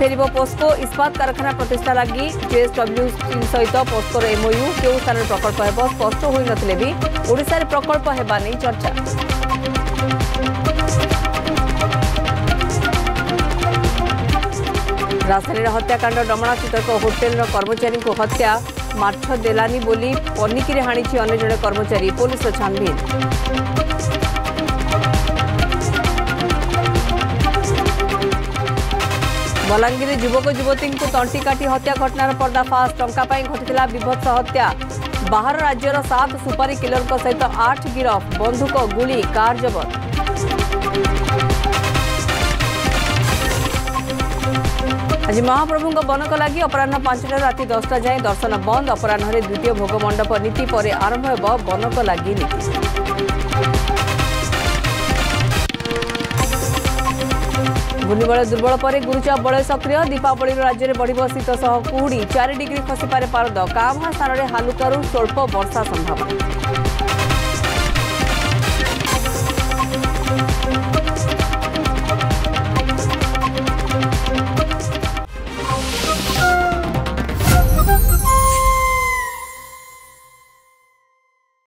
ଫେରିବ ପୋସ୍କୋ ଇସ୍ପାତ କାରଖାନା ପ୍ରତିଷ୍ଠା ଲାଗି ଜେଏସଡବ୍ଲ୍ୟୁ ସହିତ ପୋସ୍କୋର ଏମଓୟୁ କେଉଁ ସ୍ଥାନରେ ପ୍ରକଳ୍ପ ହେବ ସ୍ପଷ୍ଟ ହୋଇନଥିଲେ ବି ଓଡ଼ିଶାରେ ପ୍ରକଳ୍ପ ହେବା ନେଇ ଚର୍ଚ୍ଚା। ରାଜଧାନୀର ହତ୍ୟାକାଣ୍ଡ ଡମଣାଚୀତକ ହୋଟେଲର କର୍ମଚାରୀଙ୍କୁ ହତ୍ୟା ମାଛ ଦେଲାନି ବୋଲି ପନିକିରେ ହାଣିଛି ଅନ୍ୟ ଜଣେ କର୍ମଚାରୀ ପୋଲିସର ଛାନଭିନ୍। बलांगीर युवक युवती तंटी काटी हत्या घटनार पर्दाफाश टंका घटीला विभत्स हत्या बाहर राज्यर 7 सुपारी किलर सहित 8 गिरफ बंधुक गुली कार जबत। आज महाप्रभु बनक लगी अपराह 5 राति 10टा जाए दर्शन बंद अपराह द्वितीय भोग मंडप नीति पर आरंभ हो बनक लगी नीति। घूर्णिबल दुर्बल पर गुरुचाप बलय सक्रिय दीपावली राज्य में बढ़ शीत सह कुहुड़ी 4 डिग्री खसीपे पारद कामहा स्थान में हालुकू स्वल्प वर्षा संभावना।